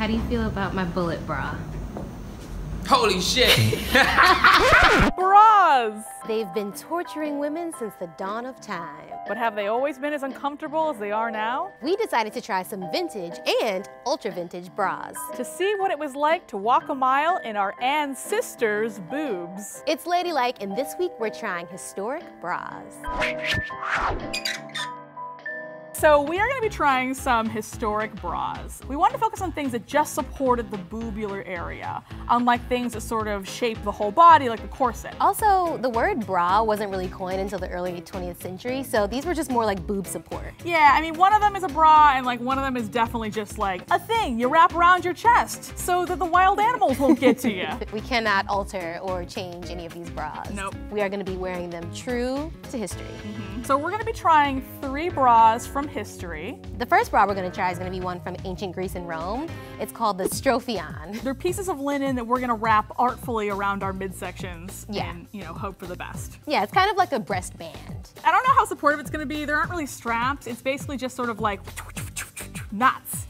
How do you feel about my bullet bra? Holy shit! Bras! They've been torturing women since the dawn of time. But have they always been as uncomfortable as they are now? We decided to try some vintage and ultra-vintage bras. To see what it was like to walk a mile in our ancestors' boobs. It's Ladylike, and this week we're trying historic bras. So we are going to be trying some historic bras. We wanted to focus on things that just supported the boobular area, unlike things that sort of shape the whole body, like the corset. Also, the word bra wasn't really coined until the early 20th century, so these were just more like boob support. Yeah, I mean, one of them is a bra, and like one of them is definitely just like a thing you wrap around your chest so that the wild animals won't get to you. We cannot alter or change any of these bras. Nope. We are going to be wearing them true to history. Mm-hmm. So we're going to be trying 3 bras from history. The first bra we're going to try is going to be one from ancient Greece and Rome. It's called the strophion. They're pieces of linen that we're going to wrap artfully around our midsections and, you know, hope for the best. Yeah, it's kind of like a breastband. I don't know how supportive it's going to be. There aren't really straps. It's basically just sort of like knots.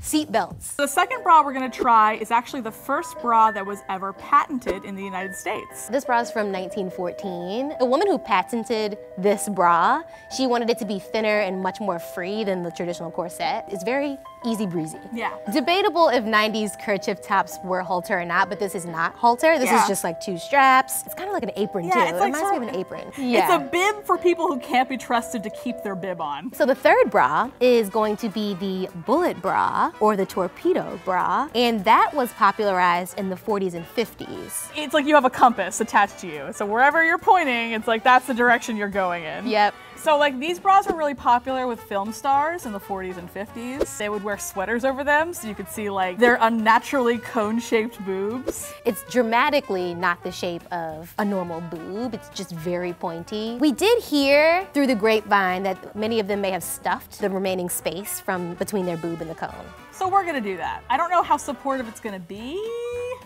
Seat belts. The second bra we're going to try is actually the first bra that was ever patented in the United States. This bra is from 1914. The woman who patented this bra, she wanted it to be thinner and much more free than the traditional corset. It's very easy breezy. Yeah. Debatable if 90s kerchief tops were halter or not, but this is not halter. This is just like 2 straps. It's kind of like an apron too. It reminds me of an apron. Yeah. It's a bib for people who can't be trusted to keep their bib on. So the third bra is going to be the bullet bra, or the torpedo bra, and that was popularized in the 40s and 50s. It's like you have a compass attached to you, so wherever you're pointing, it's like that's the direction you're going in. Yep. So like these bras were really popular with film stars in the 40s and 50s. They would wear sweaters over them so you could see like their unnaturally cone-shaped boobs. It's dramatically not the shape of a normal boob. It's just very pointy. We did hear through the grapevine that many of them may have stuffed the remaining space from between their boob and the cone. So we're gonna do that. I don't know how supportive it's gonna be.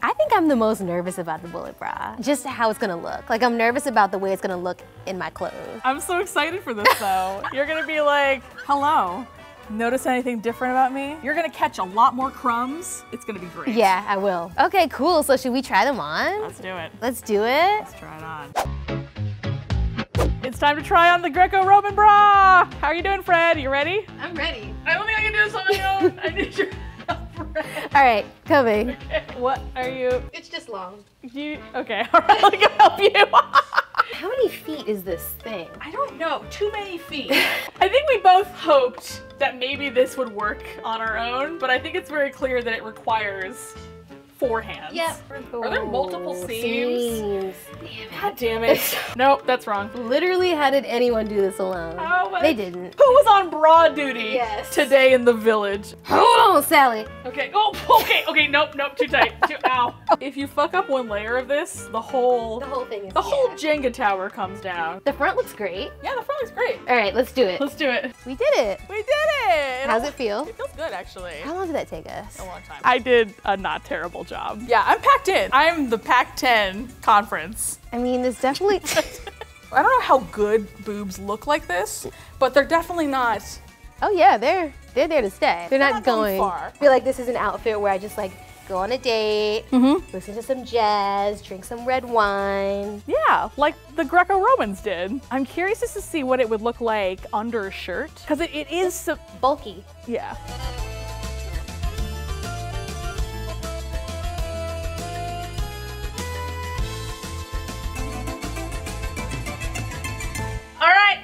I think I'm the most nervous about the bullet bra. Just how it's gonna look. Like, I'm nervous about the way it's gonna look in my clothes. I'm so excited for this though. You're gonna be like, hello, notice anything different about me? You're gonna catch a lot more crumbs. It's gonna be great. Yeah, I will. Okay, cool, so should we try them on? Let's do it. Let's do it. Let's try it on. It's time to try on the Greco-Roman bra. How are you doing, Fred? You ready? I'm ready. I don't think I can do this on my own. I need your help, Fred. All right, coming. Okay. What are you? It's just long. Okay, all right, I'll help you. How many feet is this thing? I don't know, too many feet. I think we both hoped that maybe this would work on our own, but I think it's very clear that it requires 4 hands. Yep. Are there multiple seams? God damn it. Nope, that's wrong. Literally, how did anyone do this alone? Oh, well, they didn't. Who was on bra duty today in the village? Hold on, Sally. Okay, okay, nope, too tight, ow. If you fuck up one layer of this, the whole thing is the whole Jenga tower comes down. The front looks great. Yeah, the front looks great. All right, let's do it. Let's do it. We did it. We did it. How's it feel? It feels good, actually. How long did that take us? A long time. I did a not terrible job. Yeah, I'm packed in. I'm the Pac-10 conference. I mean, there's definitely... I don't know how good boobs look like this, but they're definitely not... Oh yeah, they're there to stay. They're not going far. I feel like this is an outfit where I just like go on a date, listen to some jazz, drink some red wine. Yeah, like the Greco-Romans did. I'm curious just to see what it would look like under a shirt, because it is so bulky. Yeah.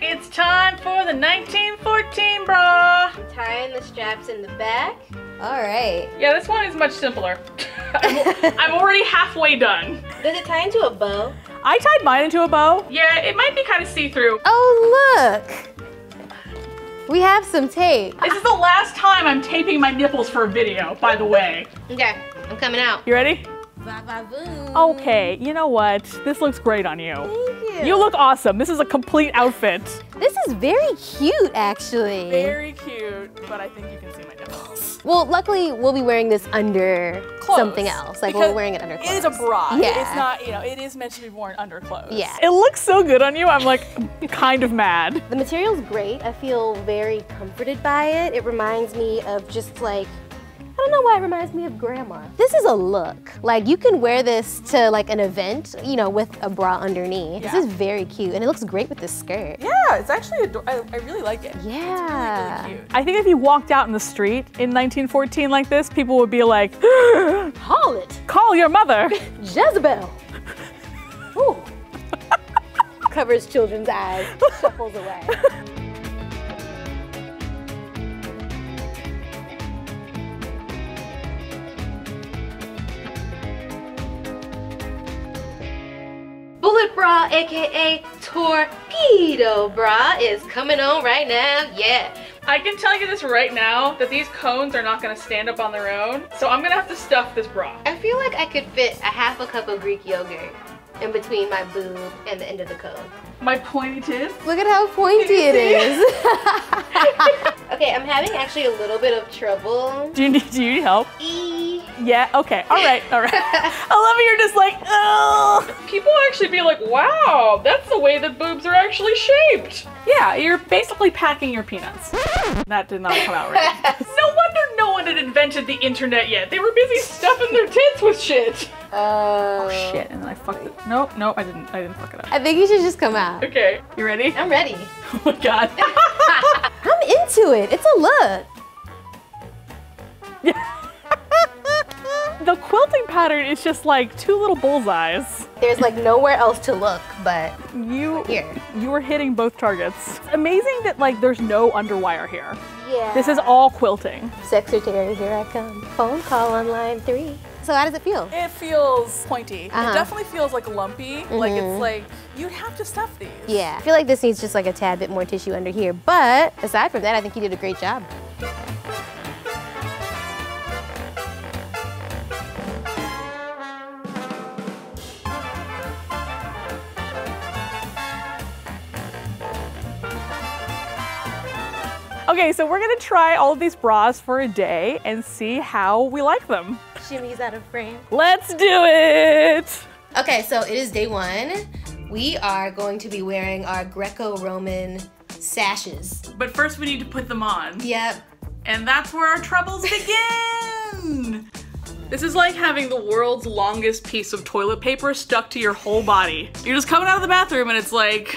It's time for the 1914 bra. Tying the straps in the back. All right. Yeah, this one is much simpler. I'm already halfway done. Does it tie into a bow? I tied mine into a bow. Yeah, it might be kind of see-through. Oh, look. We have some tape. This is the last time I'm taping my nipples for a video, by the way. Okay, I'm coming out. You ready? Okay, you know what? This looks great on you. Thank you. You look awesome. This is a complete outfit. This is very cute, actually. Very cute, but I think you can see my nose. nipples. Well, luckily, we'll be wearing this under clothes. Something else. Like, we're wearing it under clothes. It is a bra. Yeah. It's not, you know, it is meant to be worn under clothes. Yeah. It looks so good on you. I'm like, kind of mad. The material's great. I feel very comforted by it. It reminds me of just like, I don't know why it reminds me of grandma. This is a look. Like, you can wear this to like an event, you know, with a bra underneath. Yeah. This is very cute, and it looks great with this skirt. Yeah, it's actually adorable. I really like it. Yeah. It's really, really cute. I think if you walked out in the street in 1914 like this, people would be like, call it. Call your mother. Jezebel. Ooh. Covers children's eyes, shuffles away. Bullet bra, AKA torpedo bra, is coming on right now, yeah. I can tell you this right now, that these cones are not gonna stand up on their own, so I'm gonna have to stuff this bra. I feel like I could fit a half a cup of Greek yogurt in between my boob and the end of the cone. My pointy tits? Look at how pointy it is. Okay, I'm having actually a little bit of trouble. Do you need help? Yeah, okay, all right. I love how you're just like, oh. People actually be like, wow, that's the way the boobs are actually shaped. Yeah, you're basically packing your peanuts. That did not come out right. No wonder no one had invented the internet yet. They were busy stuffing their tits with shit. Oh shit, and then I fucked it. Nope, I didn't fuck it up. I think you should just come out. Okay, you ready? I'm ready. Oh my God. I'm into it, it's a look. Yeah. The quilting pattern is just like two little bullseyes. There's like nowhere else to look but here. You were hitting both targets. It's amazing that like there's no underwire here. Yeah. This is all quilting. Secretary, here I come. Phone call on line 3. So how does it feel? It feels pointy. It definitely feels like lumpy. Like it's like, you'd have to stuff these. Yeah, I feel like this needs just like a tad bit more tissue under here. But aside from that, I think you did a great job. Okay, so we're gonna try all of these bras for a day and see how we like them. Jimmy's out of frame. Let's do it! Okay, so it is day 1. We are going to be wearing our Greco-Roman sashes. But first we need to put them on. Yep. And that's where our troubles begin! This is like having the world's longest piece of toilet paper stuck to your whole body. You're just coming out of the bathroom and it's like,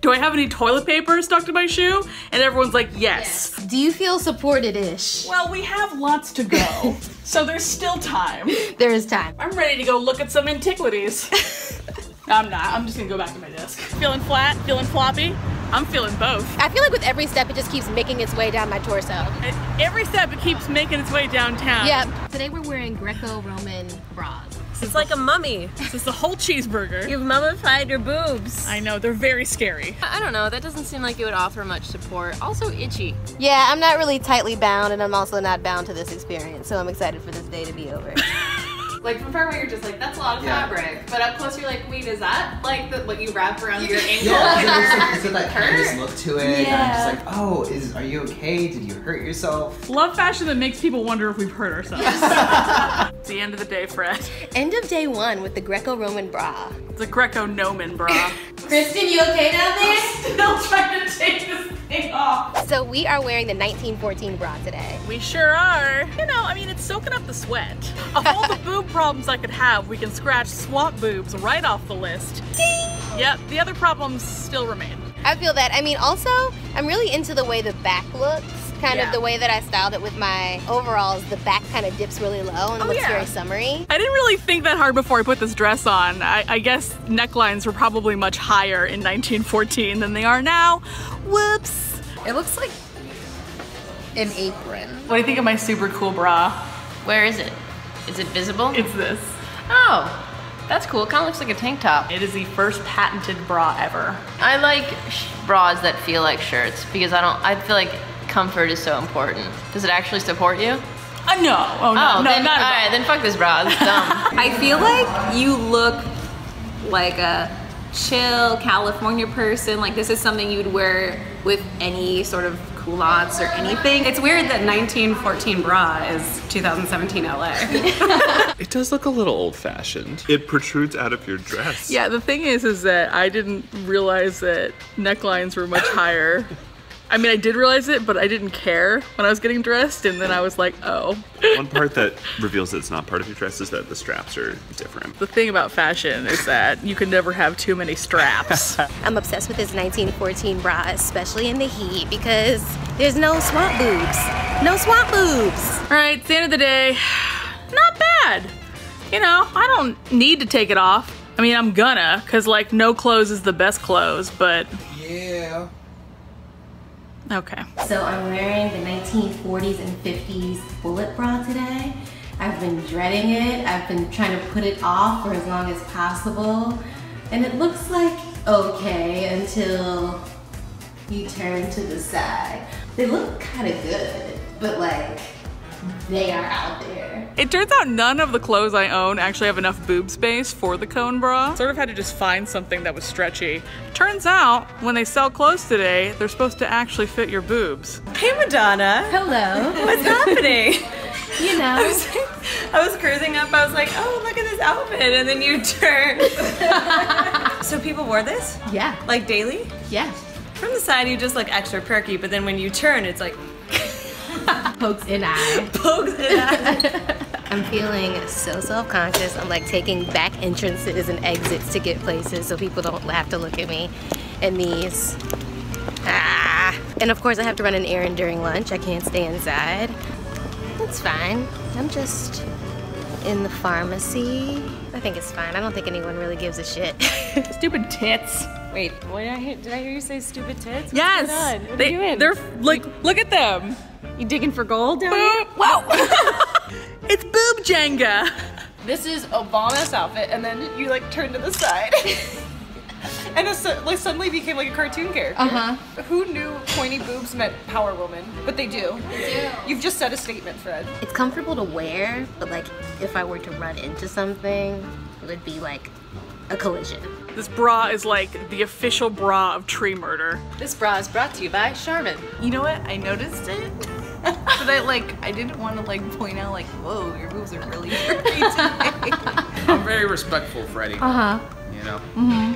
do I have any toilet paper stuck to my shoe? And everyone's like, yes. Do you feel supported-ish? Well, we have lots to go, so there's still time. There is time. I'm ready to go look at some antiquities. I'm not, I'm just gonna go back to my desk. Feeling flat, feeling floppy, I'm feeling both. I feel like with every step, it just keeps making its way down my torso. At every step, it keeps making its way downtown. Yep. Today we're wearing Greco-Roman bras. It's like a mummy. This is the whole cheeseburger. You've mummified your boobs. I know, they're very scary. I don't know, that doesn't seem like it would offer much support. Also itchy. Yeah, I'm not really tightly bound, and I'm also not bound to this experience, so I'm excited for this day to be over. Like from far away, you're just like, that's a lot of fabric. But up close, you're like, wait, is that like what you wrap around your ankle? Yeah, is it like this look to it? Yeah. And I'm just like, oh, are you okay? Did you hurt yourself? Love fashion that makes people wonder if we've hurt ourselves. It's the end of the day, Fred. End of day 1 with the Greco-Roman bra. The Greco-Nomen bra. Kristin, you okay down there? I'm still trying to take this thing off. So we are wearing the 1914 bra today. We sure are. You know, I mean, it's soaking up the sweat. Of all the boob problems I could have, we can scratch swap boobs right off the list. Ding! Yep, the other problems still remain. I feel that. I mean, also, I'm really into the way the back looks. Kind of the way that I styled it with my overalls, the back kind of dips really low and looks very summery. I didn't really think that hard before I put this dress on. I guess necklines were probably much higher in 1914 than they are now. Whoops. It looks like an apron. What do you think of my super cool bra? Where is it? Is it visible? It's this. Oh. That's cool, it kind of looks like a tank top. It is the first patented bra ever. I like bras that feel like shirts because I feel like comfort is so important. Does it actually support you? No. Oh, no, not at all. All right, then fuck this bra, it's dumb. I feel like you look like a chill California person, like this is something you'd wear with any sort of culottes or anything. It's weird that 1914 bra is 2017 LA. It does look a little old-fashioned. It protrudes out of your dress. Yeah, the thing is that I didn't realize that necklines were much higher. I mean, I did realize it, but I didn't care when I was getting dressed, and then I was like, oh. One part that reveals that it's not part of your dress is that the straps are different. The thing about fashion is that you can never have too many straps. I'm obsessed with this 1914 bra, especially in the heat, because there's no swamp boobs. No swamp boobs. All right, it's the end of the day. Not bad. You know, I don't need to take it off. I mean, I'm gonna, because, like, no clothes is the best clothes, but... yeah. Okay. So I'm wearing the 1940s and 50s bullet bra today. I've been dreading it. I've been trying to put it off for as long as possible. And it looks like okay until you turn to the side. They look kind of good, but like they are out there. It turns out none of the clothes I own actually have enough boob space for the cone bra. Sort of had to just find something that was stretchy. Turns out, when they sell clothes today, they're supposed to actually fit your boobs. Hey, Madonna. Hello. What's happening? You know. I was cruising up, I was like, oh, look at this outfit, and then you turned. So people wore this? Yeah. Like daily? Yeah. From the side, you just look extra perky, but then when you turn, it's like, pokes in eye. Pokes in eye. I'm feeling so self-conscious. I'm like taking back entrances and exits to get places so people don't have to look at me. And these. Ah. And of course I have to run an errand during lunch. I can't stay inside. It's fine. I'm just in the pharmacy. I think it's fine. I don't think anyone really gives a shit. Stupid tits. Wait, what did I hear you say stupid tits? Yes. What are you doing? They're like, look at them. You digging for gold down here? Whoa! It's boob Jenga. This is Obama's outfit, and then you like turn to the side, and it like suddenly became like a cartoon character. Who knew pointy boobs meant power woman? But they do. They do. You've just said a statement, Fred. It's comfortable to wear, but like if I were to run into something, it would be like a collision. This bra is like the official bra of tree murder. This bra is brought to you by Charmin. You know what? I noticed it. But I didn't want to point out whoa, your boobs are really dirty today. I'm very respectful, Freddie. You know,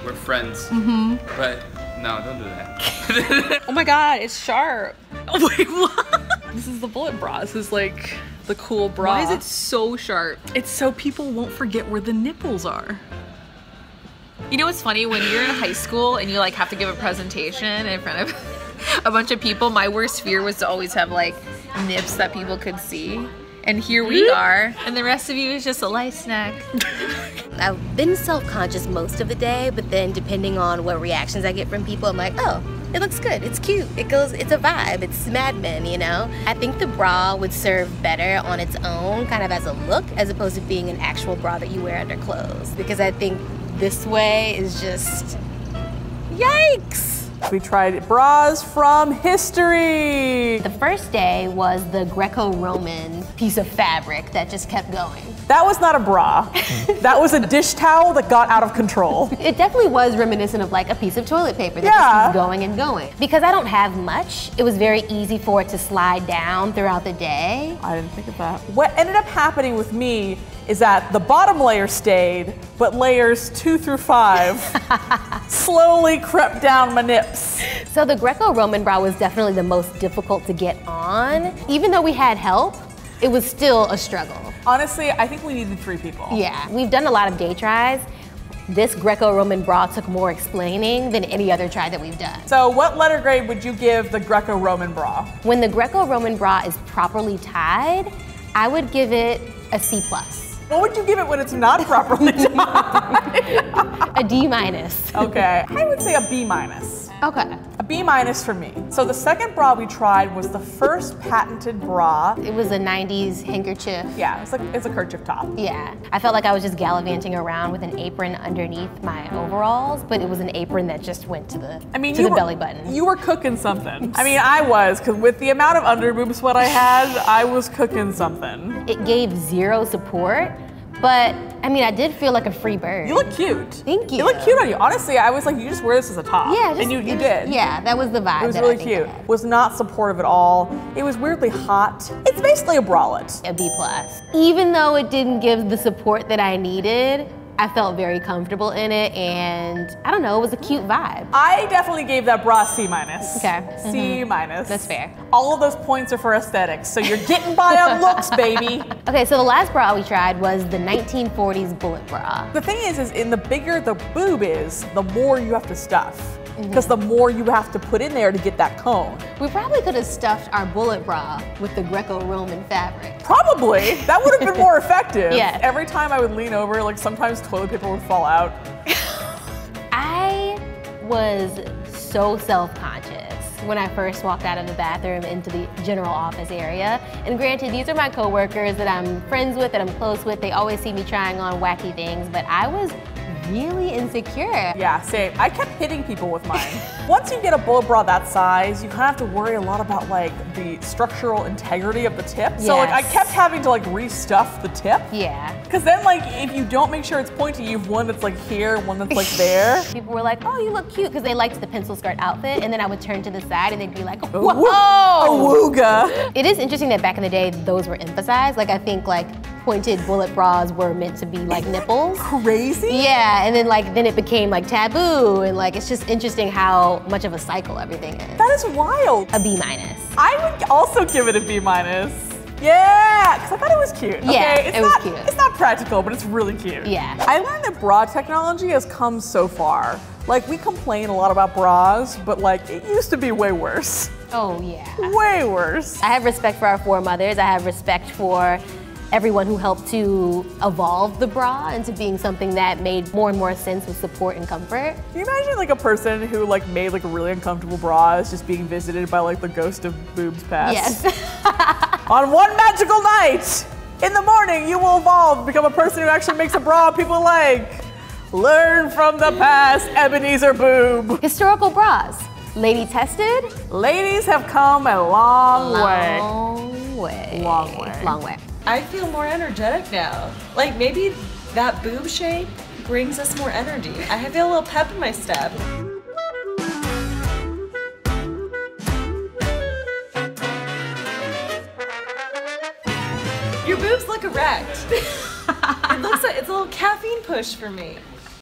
we're friends. But no, don't do that. Oh my God, it's sharp. Oh, wait, what? This is the bullet bra. This is like the cool bra. Why is it so sharp? It's so people won't forget where the nipples are. You know what's funny? When you're in high school and you have to give a presentation in front of a bunch of people, my worst fear was to always have nips that people could see, and here we are, and the rest of you is just a light snack. I've been self-conscious most of the day, but then depending on what reactions I get from people, I'm like, oh, it looks good, it's cute, it goes, it's a vibe, it's Mad Men, you know? I think the bra would serve better on its own, kind of as a look, as opposed to being an actual bra that you wear under clothes, because I think this way is just, yikes! We tried bras from history. The first day was the Greco-Roman piece of fabric that just kept going. That was not a bra. That was a dish towel that got out of control. It definitely was reminiscent of a piece of toilet paper that just kept going and going. Because I don't have much, it was very easy for it to slide down throughout the day. I didn't think of that. What ended up happening with me is that the bottom layer stayed, but layers 2 through 5 slowly crept down my nips. So the Greco-Roman bra was definitely the most difficult to get on. Even though we had help, it was still a struggle. Honestly, I think we needed 3 people. Yeah, we've done a lot of day tries. This Greco-Roman bra took more explaining than any other try that we've done. So what letter grade would you give the Greco-Roman bra? When the Greco-Roman bra is properly tied, I would give it a C+. What would you give it when it's not properly tied? A D-. Okay. I would say a B-. Okay. A B- for me. So the second bra we tried was the first patented bra. It was a 90s handkerchief. Yeah, it's a kerchief top. Yeah. I felt like I was just gallivanting around with an apron underneath my overalls, but it was an apron that just went to the, the belly button. You were cooking something. I mean, I was, because with the amount of underboob sweat I had, I was cooking something. It gave zero support, But I mean, I did feel like a free bird. You look cute. Thank you. You look cute on you. Honestly, I was like, you just wear this as a top. Yeah, just, and you did. Yeah, that was the vibe. It was really cute. Was not supportive at all. It was weirdly hot. It's basically a bralette. A B plus. Even though it didn't give the support that I needed, I felt very comfortable in it, and I don't know, it was a cute vibe. I definitely gave that bra a C minus. Okay. C minus. That's fair. All of those points are for aesthetics, so you're getting by on looks, baby. Okay, so the last bra we tried was the 1940s bullet bra. The thing is in the bigger the boob is, the more you have to stuff. Because the more you have to put in there to get that cone. We probably could have stuffed our bullet bra with the Greco-Roman fabric. Probably. That would have been more effective. Yeah. Every time I would lean over, like sometimes toilet paper would fall out. I was so self-conscious when I first walked out of the bathroom into the general office area. And granted, these are my coworkers that I'm friends with, that I'm close with. They always see me trying on wacky things, but I was really insecure. Yeah, same. I kept hitting people with mine. Once you get a bullet bra that size, you kind of have to worry a lot about like the structural integrity of the tip. Yes. So like I kept having to like restuff the tip. Yeah. Because then like if you don't make sure it's pointy, you have one that's like here and one that's like there. People were like, oh, you look cute, because they liked the pencil skirt outfit, and then I would turn to the side and they'd be like, whoa! Awooga! It is interesting that back in the day those were emphasized. Like I think like pointed bullet bras were meant to be like nipples. Crazy? Yeah, and then like then it became like taboo, and like it's just interesting how much of a cycle everything is. That is wild. A B minus. I would also give it a B minus. Yeah, because I thought it was cute. Yeah, okay, it was cute. It's not practical, but it's really cute. Yeah. I learned that bra technology has come so far. Like we complain a lot about bras, but like it used to be way worse. Oh yeah. Way worse. I have respect for our foremothers. I have respect for everyone who helped to evolve the bra into being something that made more and more sense with support and comfort. Can you imagine like a person who like made like a really uncomfortable bra is just being visited by like the ghost of boobs past? Yes. On one magical night in the morning, you will evolve, become a person who actually makes a bra people like. Learn from the past, Ebenezer Boob. Historical bras, lady tested. Ladies have come a long way. Long way. Long way. I feel more energetic now. Like maybe that boob shape brings us more energy. I feel a little pep in my step. Your boobs look erect. It looks like it's a little caffeine push for me.